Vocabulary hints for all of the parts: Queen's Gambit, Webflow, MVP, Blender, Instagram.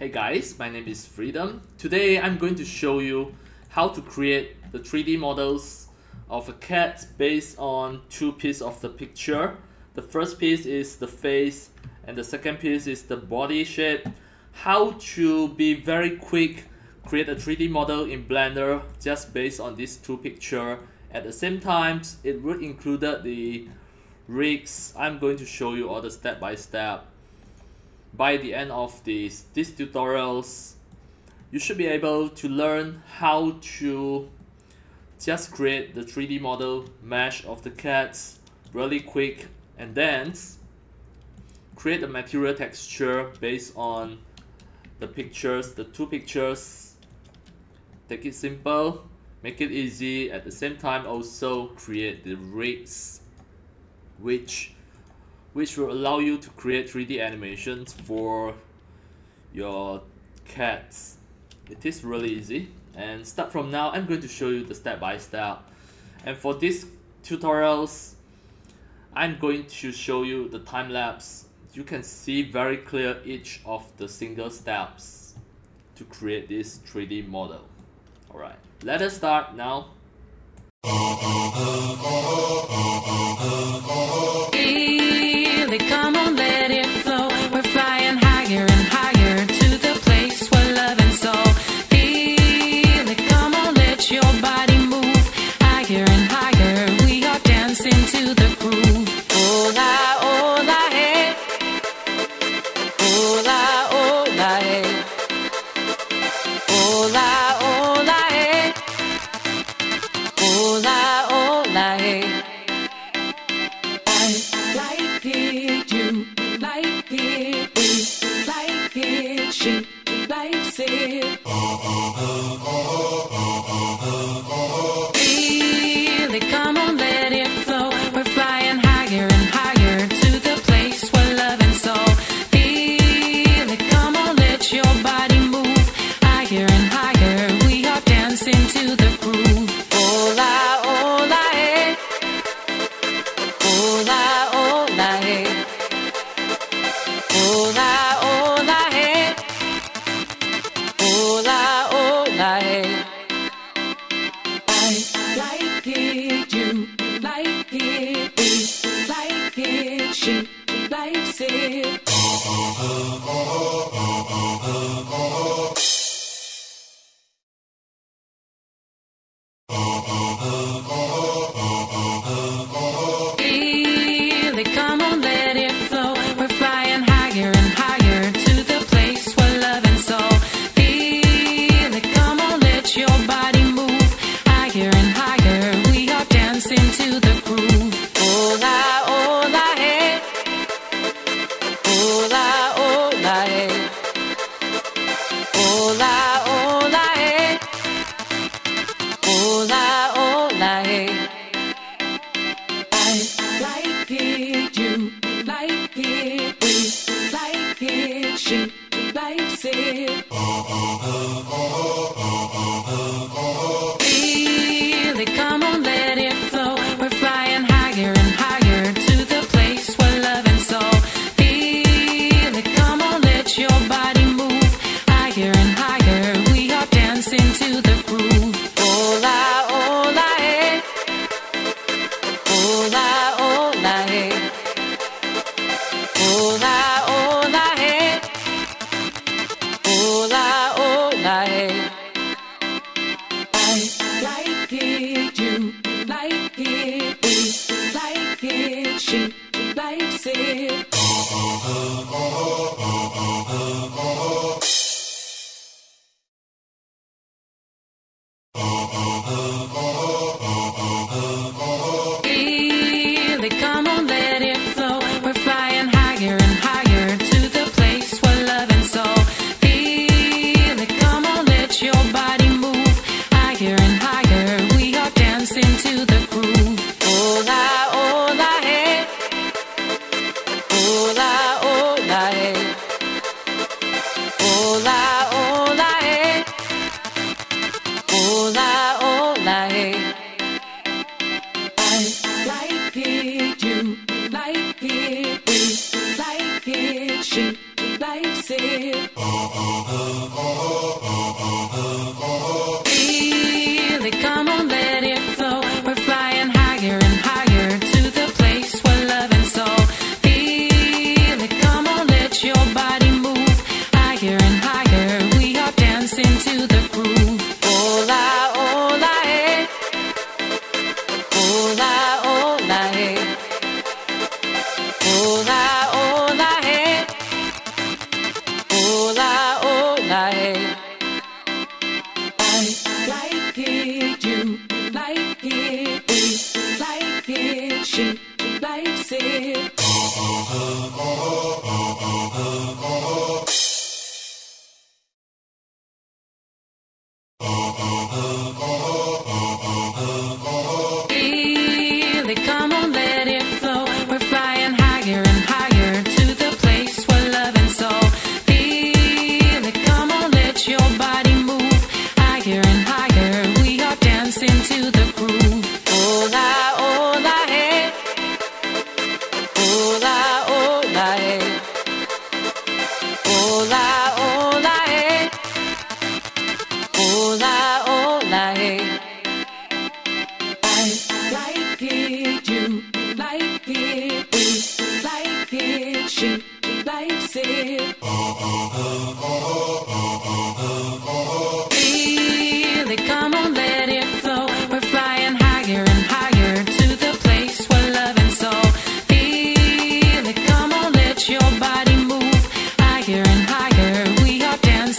Hey guys, my name is Freedom. Today I'm going to show you how to create the 3D models of a cat based on two pieces of the picture. The first piece is the face and the second piece is the body shape. How to be very quick create a 3D model in Blender just based on these two pictures. At the same time, it would include the rigs. I'm going to show you all the step by step. By the end of these tutorials, you should be able to learn how to just create the 3D model mesh of the cats really quick and then create a material texture based on the pictures, the two pictures. Take it simple, make it easy. At the same time, also create the rigs, which will allow you to create 3D animations for your cats. It is really easy. And start from now, I'm going to show you the step-by-step. And for these tutorials, I'm going to show you the time-lapse. You can see very clear each of the single steps to create this 3D model. Alright, let us start now. Come on, let it flow. We're flying higher and higher to the place where love and soul feel it. Come on, let your body move higher and higher. We are dancing to the groove. Hola, hey. Hola, hey. Hola, hey. Hola, hey.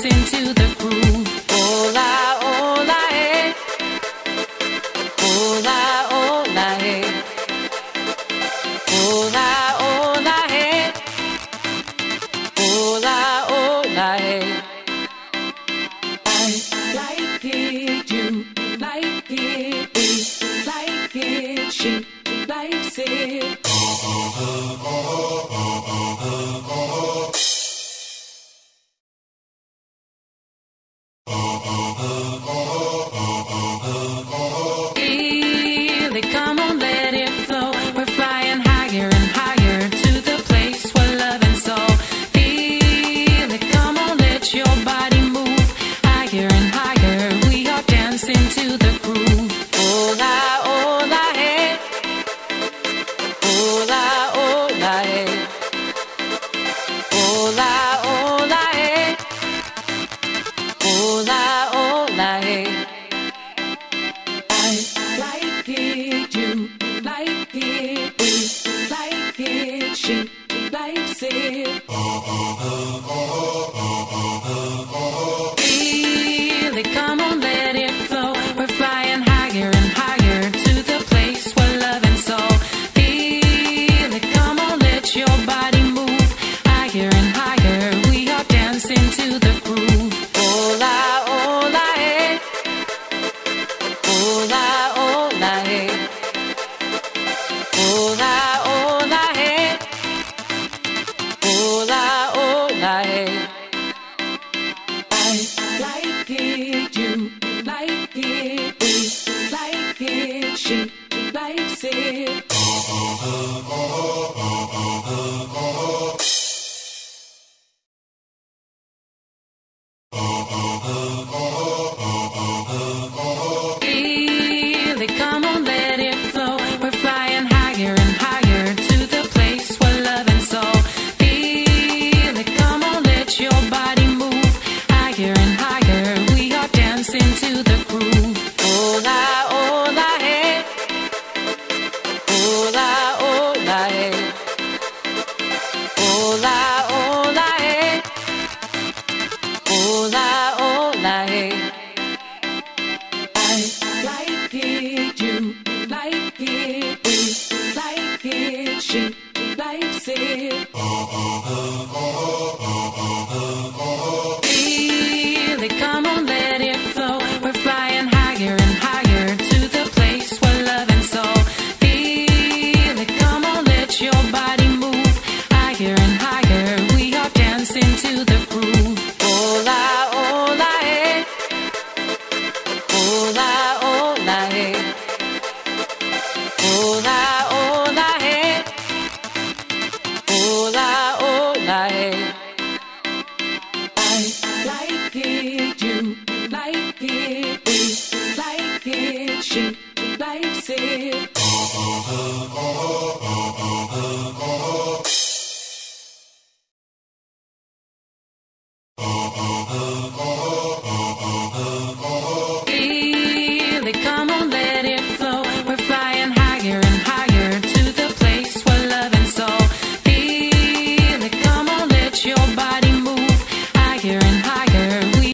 Into the groove.